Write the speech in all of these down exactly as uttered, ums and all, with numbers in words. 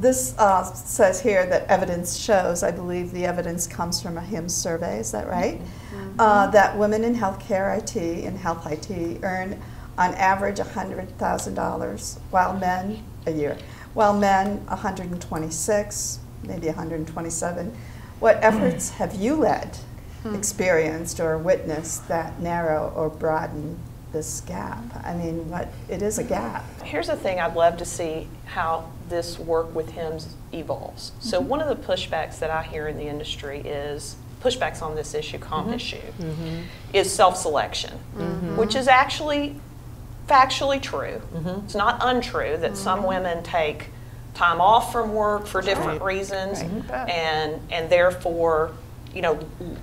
this uh, says here that evidence shows, I believe the evidence comes from a HIMSS survey, is that right? Mm-hmm. uh, that women in healthcare I T, in health I T, earn on average one hundred thousand dollars, while men, a year, while men one hundred twenty-six, maybe one hundred twenty-seven. What efforts have you led, hmm. experienced, or witnessed that narrow or broaden this gap? I mean, what, it is a gap. Here's the thing, I'd love to see how this work with HIMSS evolves. So mm-hmm. one of the pushbacks that I hear in the industry is, pushbacks on this issue, common mm-hmm. issue, mm-hmm. is self-selection, mm-hmm. which is actually factually true. Mm-hmm. It's not untrue that mm-hmm. some women take time off from work for different right. reasons right. and, and therefore, you know,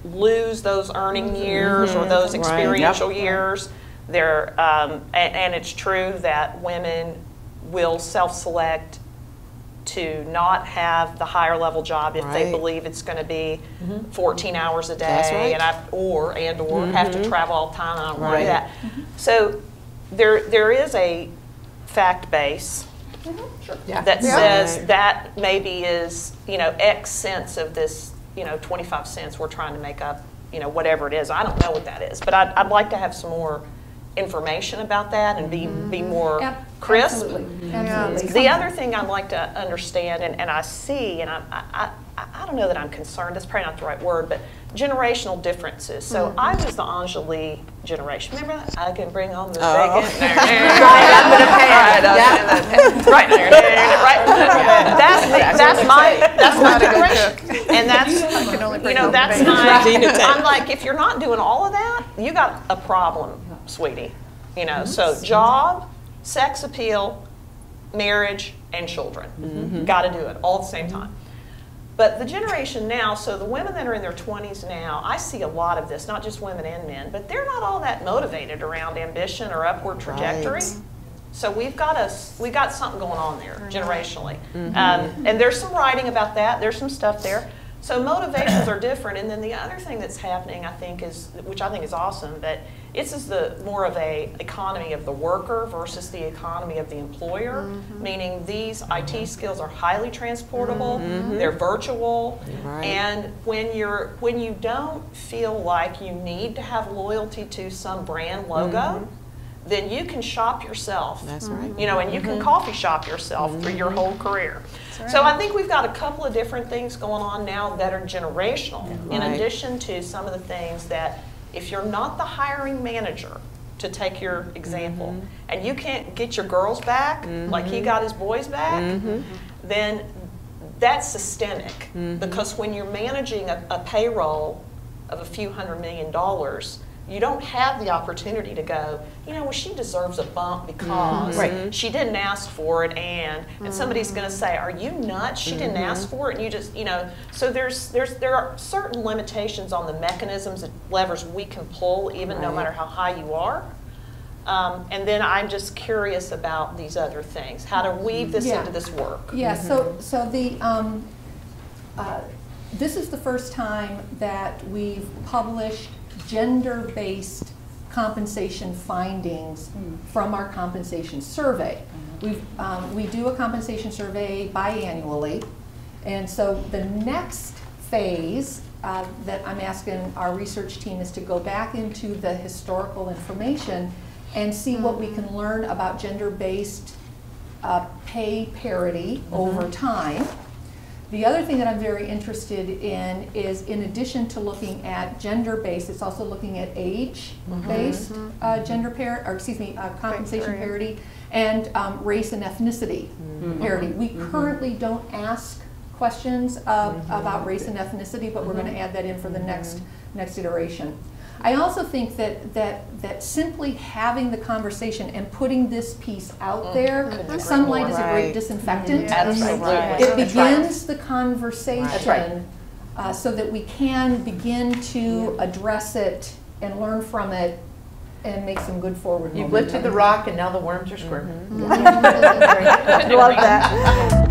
lose those earning years mm-hmm. or those experiential right. yep. years. There, um, and, and it's true that women will self-select to not have the higher level job if right. they believe it's going to be mm-hmm. fourteen hours a day, right. and I, or and or mm-hmm. have to travel all the time. I don't right. want to do that. Mm-hmm. So there, there is a fact base mm-hmm. sure. yeah. that yeah. says right. that maybe is, you know, X cents of this, you know, twenty-five cents we're trying to make up, you know, whatever it is. I don't know what that is, but I'd, I'd like to have some more information about that and be, mm-hmm. be more yep. crisp. Absolutely. Absolutely. The other thing I'd like to understand, and, and I see, and I, I, I, I don't know that I'm concerned, that's probably not the right word, but generational differences. So mm-hmm. I was the Angélie generation. Remember that? I can bring home the oh. bacon. Right, I'm in a pan. Yeah. Right there. Right. That's, that's, that's my, that's my generation. And that's, you know, that's my, I'm like, if you're not doing all of that, you got a problem, sweetie, you know, so job, sex appeal, marriage, and children. Mm-hmm. Got to do it all at the same time. But the generation now, so the women that are in their twenties now, I see a lot of this, not just women and men, but they're not all that motivated around ambition or upward trajectory. Right. So we've got a, we got something going on there generationally. Mm-hmm. um, and there's some writing about that. There's some stuff there. So motivations are different, and then the other thing that's happening, I think, is, which I think is awesome, but this is the more of a economy of the worker versus the economy of the employer, mm-hmm. meaning these I T skills are highly transportable, mm-hmm. they're virtual, right. and when you're when you don't feel like you need to have loyalty to some brand logo, mm-hmm. then you can shop yourself. That's right. You know, and you mm-hmm. can coffee shop yourself mm-hmm. for your whole career. That's right. So I think we've got a couple of different things going on now that are generational, yeah, in right. addition to some of the things that if you're not the hiring manager, to take your example, mm-hmm. and you can't get your girls back mm-hmm. like he got his boys back, mm-hmm. then that's systemic. Mm-hmm. Because when you're managing a, a payroll of a few hundred million dollars, you don't have the opportunity to go, you know, well, she deserves a bump because mm-hmm. right. she didn't ask for it, and and mm-hmm. somebody's going to say, are you nuts? She mm-hmm. didn't ask for it, and you just, you know. So there's there's there are certain limitations on the mechanisms and levers we can pull, even right. no matter how high you are. Um, and then I'm just curious about these other things, how to weave this yeah. into this work. Yeah. Mm-hmm. So so the um, uh, this is the first time that we've published gender-based compensation findings mm. from our compensation survey. Mm-hmm. We've, um, we do a compensation survey biannually, and so the next phase uh, that I'm asking our research team is to go back into the historical information and see mm-hmm. what we can learn about gender-based uh, pay parity mm-hmm. over time. The other thing that I'm very interested in is, in addition to looking at gender-based, it's also looking at age-based mm-hmm. uh, gender par or excuse me, uh, compensation right. parity, and um, race and ethnicity mm-hmm. parity. We mm-hmm. currently don't ask questions of, mm-hmm. about race and ethnicity, but mm-hmm. we're going to add that in for the next mm-hmm. next iteration. I also think that that that simply having the conversation and putting this piece out mm, there, sunlight is a great disinfectant. Mm, that's right. Right. It begins that's right. the conversation right. uh, so that we can begin to yeah. address it and learn from it and make some good forward. You've lifted the rock and now the worms are squirming. Mm-hmm. Mm-hmm. I love that.